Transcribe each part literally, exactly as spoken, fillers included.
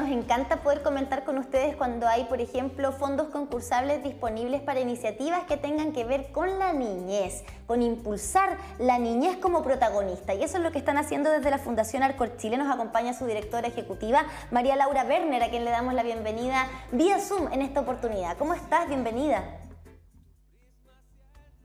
nos encanta poder comentar con ustedes cuando hay, por ejemplo, fondos concursables disponibles para iniciativas que tengan que ver con la niñez, con impulsar la niñez como protagonista. Y eso es lo que están haciendo desde la Fundación Arcor Chile. Nos acompaña su directora ejecutiva, María Laura Berner, a quien le damos la bienvenida vía Zoom en esta oportunidad. ¿Cómo estás? Bienvenida.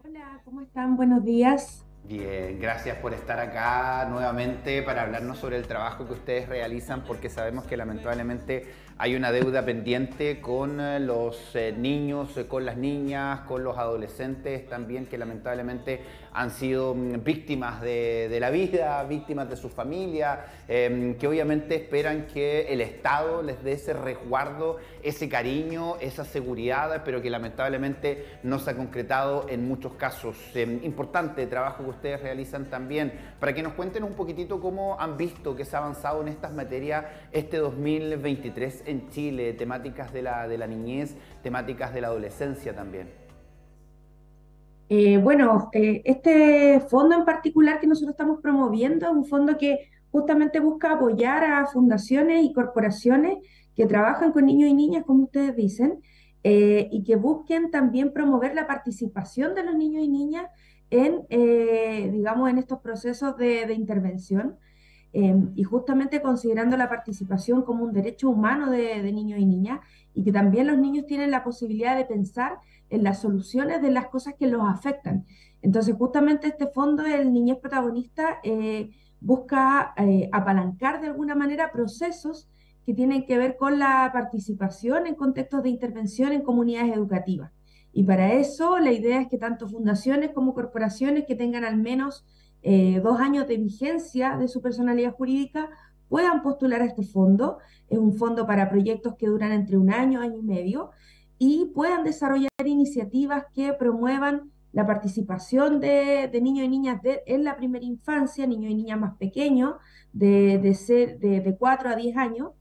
Hola, ¿cómo están? Buenos días. Bien, gracias por estar acá nuevamente para hablarnos sobre el trabajo que ustedes realizan, porque sabemos que lamentablemente hay una deuda pendiente con los eh, niños, con las niñas, con los adolescentes también, que lamentablemente han sido víctimas de, de la vida, víctimas de su familia, eh, que obviamente esperan que el Estado les dé ese resguardo, ese cariño, esa seguridad, pero que lamentablemente no se ha concretado en muchos casos. Eh, importante trabajo que ustedes realizan también, para que nos cuenten un poquitito cómo han visto que se ha avanzado en estas materias este dos mil veintitrés en Chile, temáticas de la, de la niñez, temáticas de la adolescencia también. Eh, bueno, eh, este fondo en particular que nosotros estamos promoviendo es un fondo que justamente busca apoyar a fundaciones y corporaciones que trabajan con niños y niñas, como ustedes dicen, eh, y que busquen también promover la participación de los niños y niñas en, eh, digamos, en estos procesos de, de intervención, eh, y justamente considerando la participación como un derecho humano de, de niños y niñas, y que también los niños tienen la posibilidad de pensar en las soluciones de las cosas que los afectan. Entonces, justamente este fondo del Niñez Protagonista eh, busca eh, apalancar de alguna manera procesos que tienen que ver con la participación en contextos de intervención en comunidades educativas. Y para eso la idea es que tanto fundaciones como corporaciones que tengan al menos eh, dos años de vigencia de su personalidad jurídica puedan postular a este fondo. Es un fondo para proyectos que duran entre un año, año y medio, y puedan desarrollar iniciativas que promuevan la participación de, de niños y niñas de, en la primera infancia, niños y niñas más pequeños, de, de, ser, de, de cuatro a diez años,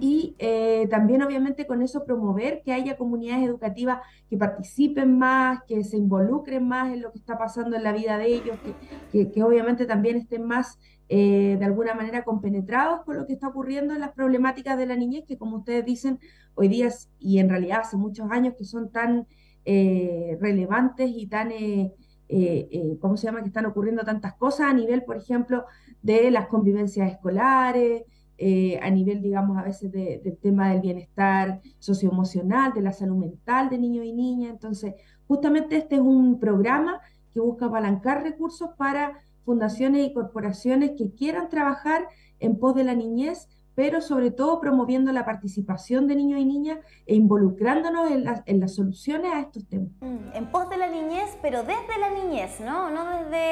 y eh, también obviamente con eso promover que haya comunidades educativas que participen más, que se involucren más en lo que está pasando en la vida de ellos, que, que, que obviamente también estén más eh, de alguna manera compenetrados con lo que está ocurriendo en las problemáticas de la niñez, que como ustedes dicen hoy día y en realidad hace muchos años que son tan eh, relevantes y tan... Eh, Eh, eh, ¿cómo se llama? Que están ocurriendo tantas cosas a nivel, por ejemplo, de las convivencias escolares, eh, a nivel, digamos, a veces de, del tema del bienestar socioemocional, de la salud mental de niños y niñas. Entonces, justamente este es un programa que busca apalancar recursos para fundaciones y corporaciones que quieran trabajar en pos de la niñez, pero sobre todo promoviendo la participación de niños y niñas e involucrándonos en las, en las soluciones a estos temas. En pos de la niñez, pero desde la niñez, ¿no? No desde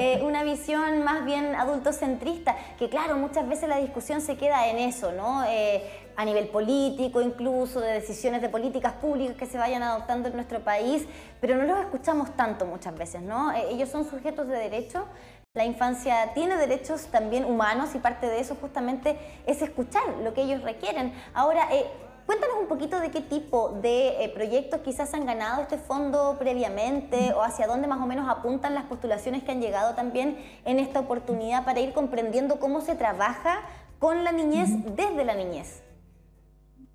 eh, una visión más bien adultocentrista, que claro, muchas veces la discusión se queda en eso, ¿no? Eh, a nivel político incluso, de decisiones de políticas públicas que se vayan adoptando en nuestro país, pero no los escuchamos tanto muchas veces, ¿no? Eh, ellos son sujetos de derecho. La infancia tiene derechos también humanos y parte de eso justamente es escuchar lo que ellos requieren. Ahora, eh, cuéntanos un poquito de qué tipo de eh, proyectos quizás han ganado este fondo previamente o hacia dónde más o menos apuntan las postulaciones que han llegado también en esta oportunidad para ir comprendiendo cómo se trabaja con la niñez desde la niñez.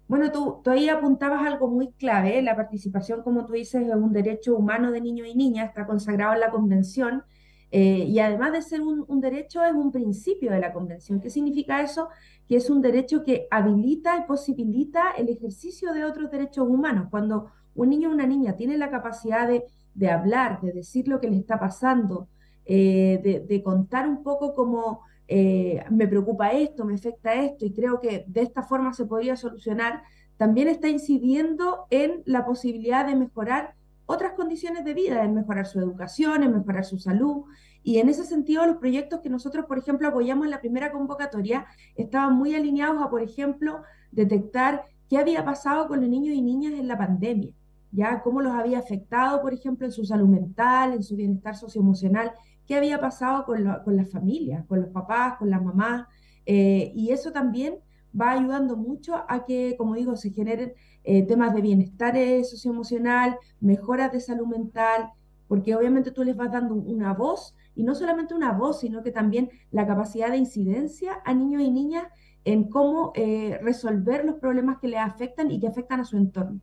Bueno, tú, tú ahí apuntabas algo muy clave, ¿eh? La participación, como tú dices, es un derecho humano de niños y niñas, está consagrado en la Convención. Eh, y además de ser un, un derecho, es un principio de la Convención. ¿Qué significa eso? Que es un derecho que habilita y posibilita el ejercicio de otros derechos humanos. Cuando un niño o una niña tiene la capacidad de, de hablar, de decir lo que le está pasando, eh, de, de contar un poco cómo eh, me preocupa esto, me afecta esto, y creo que de esta forma se podría solucionar, también está incidiendo en la posibilidad de mejorar otras condiciones de vida, en mejorar su educación, en mejorar su salud, y en ese sentido los proyectos que nosotros, por ejemplo, apoyamos en la primera convocatoria estaban muy alineados a, por ejemplo, detectar qué había pasado con los niños y niñas en la pandemia, ya cómo los había afectado, por ejemplo, en su salud mental, en su bienestar socioemocional, qué había pasado con, lo, con las familias, con los papás, con las mamás, eh, y eso también va ayudando mucho a que, como digo, se generen eh, temas de bienestar socioemocional, mejoras de salud mental, porque obviamente tú les vas dando una voz, y no solamente una voz, sino que también la capacidad de incidencia a niños y niñas en cómo eh, resolver los problemas que les afectan y que afectan a su entorno.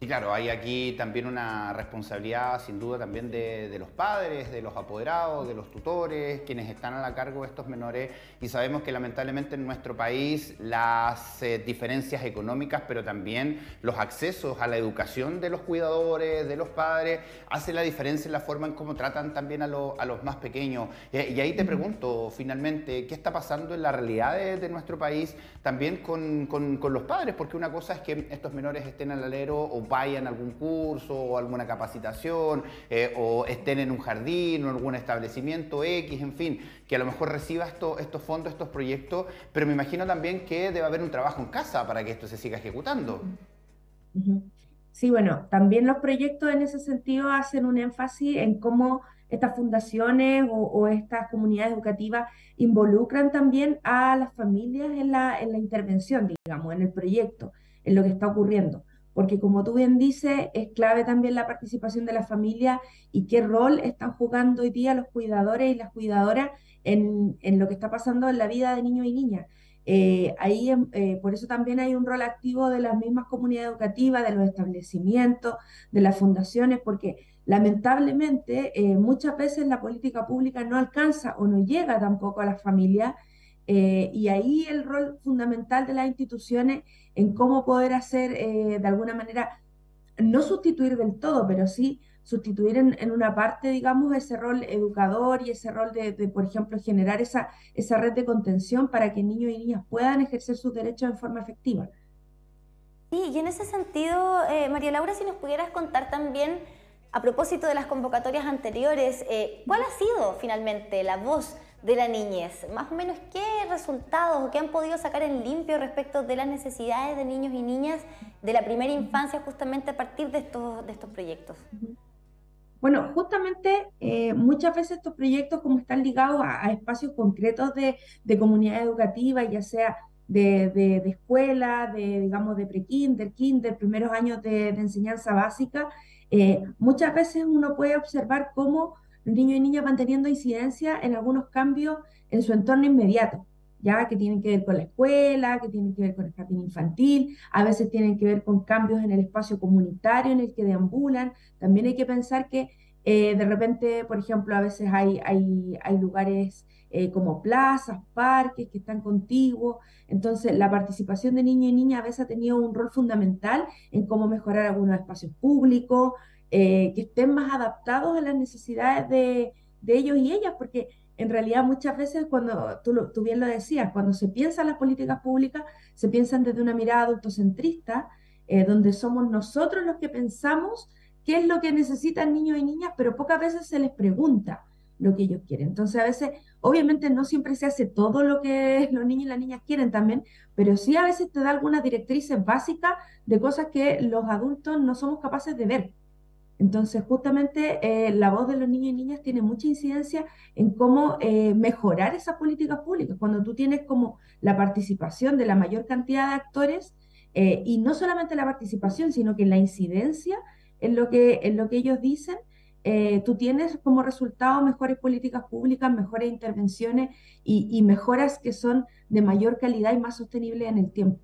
Y claro, hay aquí también una responsabilidad sin duda también de, de los padres, de los apoderados, de los tutores, quienes están a la cargo de estos menores, y sabemos que lamentablemente en nuestro país las eh, diferencias económicas, pero también los accesos a la educación de los cuidadores, de los padres, hace la diferencia en la forma en cómo tratan también a, lo, a los más pequeños. Y, y ahí te pregunto finalmente, ¿qué está pasando en la realidad de, de nuestro país también con, con, con los padres? Porque una cosa es que estos menores estén al alero o vayan a algún curso o alguna capacitación eh, o estén en un jardín o algún establecimiento X, en fin, que a lo mejor reciba esto, estos fondos, estos proyectos, pero me imagino también que debe haber un trabajo en casa para que esto se siga ejecutando. Sí, bueno, también los proyectos en ese sentido hacen un énfasis en cómo estas fundaciones o, o estas comunidades educativas involucran también a las familias en la, en la intervención, digamos, en el proyecto, en lo que está ocurriendo. Porque como tú bien dices, es clave también la participación de la familia y qué rol están jugando hoy día los cuidadores y las cuidadoras en, en lo que está pasando en la vida de niños y niñas. Eh, ahí, eh, por eso también hay un rol activo de las mismas comunidades educativas, de los establecimientos, de las fundaciones, porque lamentablemente eh, muchas veces la política pública no alcanza o no llega tampoco a las familias. Eh, y ahí el rol fundamental de las instituciones en cómo poder hacer, eh, de alguna manera, no sustituir del todo, pero sí sustituir en, en una parte, digamos, ese rol educador y ese rol de, de por ejemplo, generar esa, esa red de contención para que niños y niñas puedan ejercer sus derechos en forma efectiva. Sí, y en ese sentido, eh, María Laura, si nos pudieras contar también, a propósito de las convocatorias anteriores, eh, ¿cuál ha sido finalmente la voz de la niñez? Más o menos, ¿qué resultados o qué han podido sacar en limpio respecto de las necesidades de niños y niñas de la primera infancia justamente a partir de estos, de estos proyectos? Bueno, justamente eh, muchas veces estos proyectos, como están ligados a, a espacios concretos de, de comunidad educativa, ya sea de, de, de escuela, de, digamos, de pre-kinder, kinder, primeros años de, de enseñanza básica, eh, muchas veces uno puede observar cómo los niños y niñas van teniendo incidencia en algunos cambios en su entorno inmediato, ya que tienen que ver con la escuela, que tienen que ver con el jardín infantil, a veces tienen que ver con cambios en el espacio comunitario en el que deambulan. También hay que pensar que eh, de repente, por ejemplo, a veces hay, hay, hay lugares eh, como plazas, parques que están contiguos. Entonces la participación de niños y niñas a veces ha tenido un rol fundamental en cómo mejorar algunos espacios públicos, Eh, que estén más adaptados a las necesidades de, de ellos y ellas, porque en realidad muchas veces, cuando tú, lo, tú bien lo decías, cuando se piensan las políticas públicas, se piensan desde una mirada adultocentrista, eh, donde somos nosotros los que pensamos qué es lo que necesitan niños y niñas, pero pocas veces se les pregunta lo que ellos quieren. Entonces a veces, obviamente no siempre se hace todo lo que los niños y las niñas quieren también, pero sí a veces te da algunas directrices básicas de cosas que los adultos no somos capaces de ver. Entonces, justamente, eh, la voz de los niños y niñas tiene mucha incidencia en cómo eh, mejorar esas políticas públicas. Cuando tú tienes como la participación de la mayor cantidad de actores, eh, y no solamente la participación, sino que la incidencia en lo que, en lo que ellos dicen, eh, tú tienes como resultado mejores políticas públicas, mejores intervenciones y, y mejoras que son de mayor calidad y más sostenibles en el tiempo.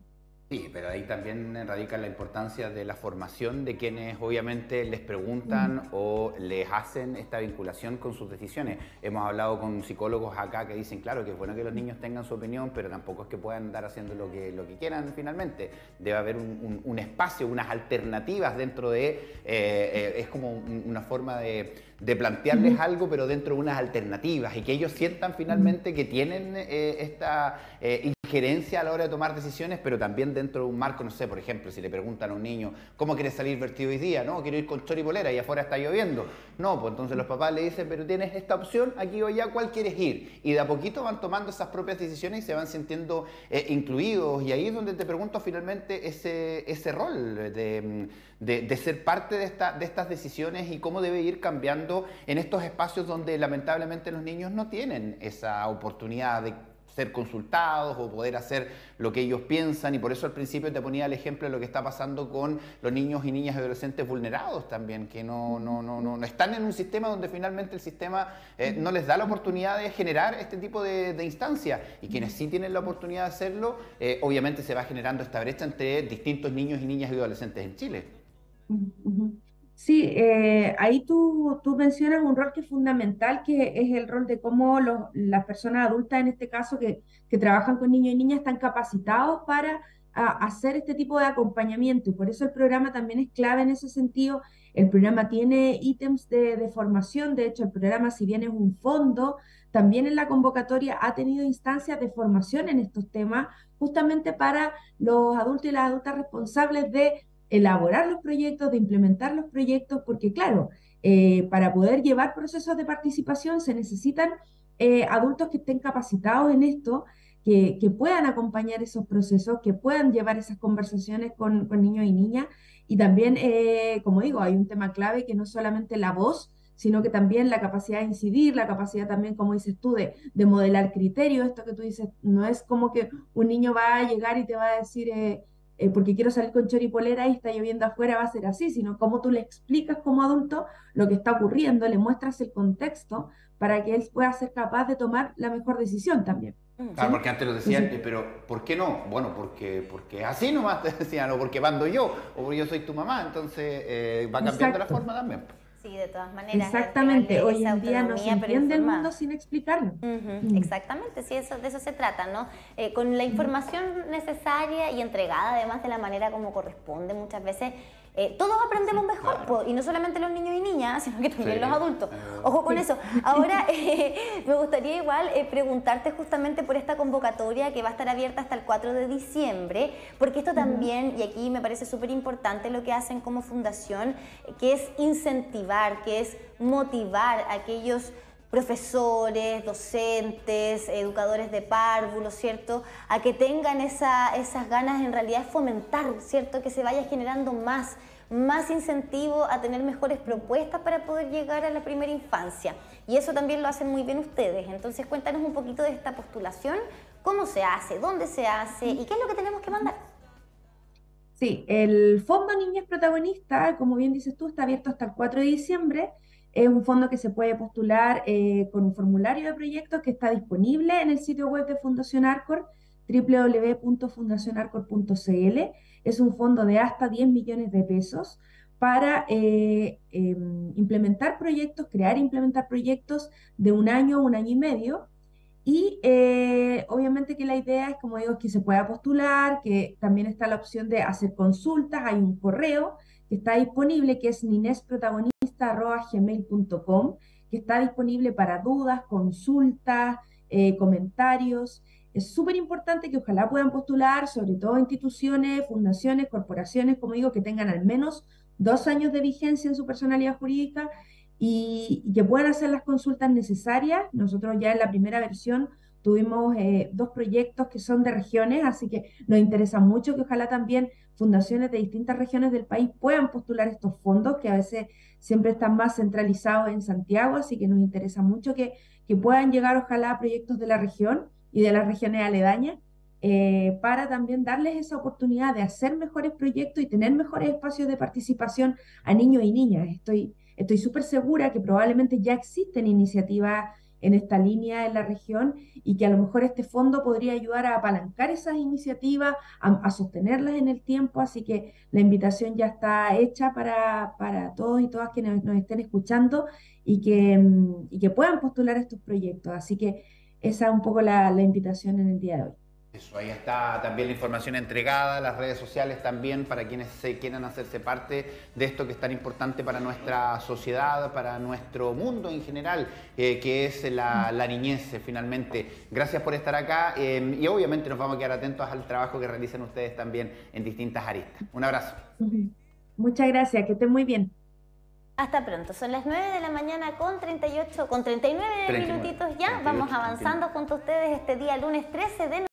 Sí, pero ahí también radica la importancia de la formación de quienes obviamente les preguntan o les hacen esta vinculación con sus decisiones. Hemos hablado con psicólogos acá que dicen, claro, que es bueno que los niños tengan su opinión, pero tampoco es que puedan andar haciendo lo que, lo que quieran finalmente. Debe haber un, un, un espacio, unas alternativas dentro de... Eh, eh, es como una forma de... de plantearles uh-huh. algo, pero dentro de unas alternativas, y que ellos sientan finalmente que tienen eh, esta eh, injerencia a la hora de tomar decisiones, pero también dentro de un marco, no sé, por ejemplo, si le preguntan a un niño, ¿cómo quieres salir vestido hoy día? No, quiero ir con chor y polera y afuera está lloviendo. No, pues entonces los papás le dicen, pero tienes esta opción, aquí o allá, ¿cuál quieres ir? Y de a poquito van tomando esas propias decisiones y se van sintiendo eh, incluidos, y ahí es donde te pregunto finalmente ese, ese rol de, de, de ser parte de, esta, de estas decisiones y cómo debe ir cambiando en estos espacios donde lamentablemente los niños no tienen esa oportunidad de ser consultados o poder hacer lo que ellos piensan, y por eso al principio te ponía el ejemplo de lo que está pasando con los niños y niñas y adolescentes vulnerados también, que no, no, no, no, no están en un sistema donde finalmente el sistema eh, no les da la oportunidad de generar este tipo de, de instancias, y quienes sí tienen la oportunidad de hacerlo, eh, obviamente se va generando esta brecha entre distintos niños y niñas y adolescentes en Chile. Sí, eh, ahí tú, tú mencionas un rol que es fundamental, que es el rol de cómo los, las personas adultas, en este caso, que, que trabajan con niños y niñas, están capacitados para a, hacer este tipo de acompañamiento, y por eso el programa también es clave en ese sentido. El programa tiene ítems de, de formación. De hecho, el programa, si bien es un fondo, también en la convocatoria ha tenido instancias de formación en estos temas, justamente para los adultos y las adultas responsables de elaborar los proyectos, de implementar los proyectos, porque claro, eh, para poder llevar procesos de participación se necesitan eh, adultos que estén capacitados en esto, que, que puedan acompañar esos procesos, que puedan llevar esas conversaciones con, con niños y niñas, y también, eh, como digo, hay un tema clave que no es solamente la voz, sino que también la capacidad de incidir, la capacidad también, como dices tú, de, de modelar criterios. Esto que tú dices, no es como que un niño va a llegar y te va a decir... Eh, Eh, porque quiero salir con choripolera y está lloviendo afuera, va a ser así, sino cómo tú le explicas como adulto lo que está ocurriendo, le muestras el contexto para que él pueda ser capaz de tomar la mejor decisión también. Claro, ¿sí? Porque antes lo decían, sí, pero ¿por qué no? Bueno, porque, porque así nomás te decían, o porque mando yo, o porque yo soy tu mamá, entonces eh, va cambiando. Exacto. La forma también. Sí, de todas maneras. Exactamente, hoy en día no se entiende el mundo sin explicarlo. Uh-huh. Mm. Exactamente, sí, eso, de eso se trata, ¿no? Eh, con la información necesaria y entregada, además de la manera como corresponde muchas veces, eh, todos aprendemos sí, mejor, claro. po, y no solamente los niños y niñas, sino que también sí. los adultos. Ojo con sí. eso. Ahora, eh, me gustaría igual eh, preguntarte justamente por esta convocatoria que va a estar abierta hasta el cuatro de diciembre, porque esto también, y aquí me parece súper importante lo que hacen como fundación, que es incentivar, que es motivar a aquellos profesores, docentes, educadores de párvulos, ¿cierto?, a que tengan esa, esas ganas, en realidad, de fomentar, ¿cierto?, que se vaya generando más, más incentivo a tener mejores propuestas para poder llegar a la primera infancia. Y eso también lo hacen muy bien ustedes. Entonces, cuéntanos un poquito de esta postulación, cómo se hace, dónde se hace y qué es lo que tenemos que mandar. Sí, el Fondo Niñez Protagonista, como bien dices tú, está abierto hasta el cuatro de diciembre. Es un fondo que se puede postular eh, con un formulario de proyectos que está disponible en el sitio web de Fundación Arcor, doble u doble u doble u punto fundación arcor punto c l. Es un fondo de hasta diez millones de pesos para eh, eh, implementar proyectos, crear e implementar proyectos de un año a un año y medio. Y eh, obviamente que la idea es, como digo, que se pueda postular, que también está la opción de hacer consultas. Hay un correo que está disponible, que es ninez protagonista arroba gmail punto com, que está disponible para dudas, consultas, eh, comentarios. Es súper importante que ojalá puedan postular, sobre todo instituciones, fundaciones, corporaciones, como digo, que tengan al menos dos años de vigencia en su personalidad jurídica, y que puedan hacer las consultas necesarias. Nosotros ya en la primera versión tuvimos eh, dos proyectos que son de regiones, así que nos interesa mucho que ojalá también fundaciones de distintas regiones del país puedan postular estos fondos, que a veces siempre están más centralizados en Santiago, así que nos interesa mucho que, que puedan llegar ojalá a proyectos de la región y de las regiones aledañas, eh, para también darles esa oportunidad de hacer mejores proyectos y tener mejores espacios de participación a niños y niñas. Estoy... Estoy súper segura que probablemente ya existen iniciativas en esta línea en la región, y que a lo mejor este fondo podría ayudar a apalancar esas iniciativas, a, a sostenerlas en el tiempo. Así que la invitación ya está hecha para, para todos y todas quienes nos estén escuchando, y que, y que puedan postular estos proyectos. Así que esa es un poco la, la invitación en el día de hoy. Eso, ahí está también la información entregada, las redes sociales también, para quienes se quieran hacerse parte de esto que es tan importante para nuestra sociedad, para nuestro mundo en general, eh, que es la, la niñez finalmente. Gracias por estar acá, eh, y obviamente nos vamos a quedar atentos al trabajo que realizan ustedes también en distintas aristas. Un abrazo. Muchas gracias, que estén muy bien. Hasta pronto, son las nueve de la mañana con treinta y ocho, con treinta y nueve, treinta y nueve minutitos ya, treinta y ocho, vamos avanzando treinta y nueve junto a ustedes este día lunes trece de noviembre.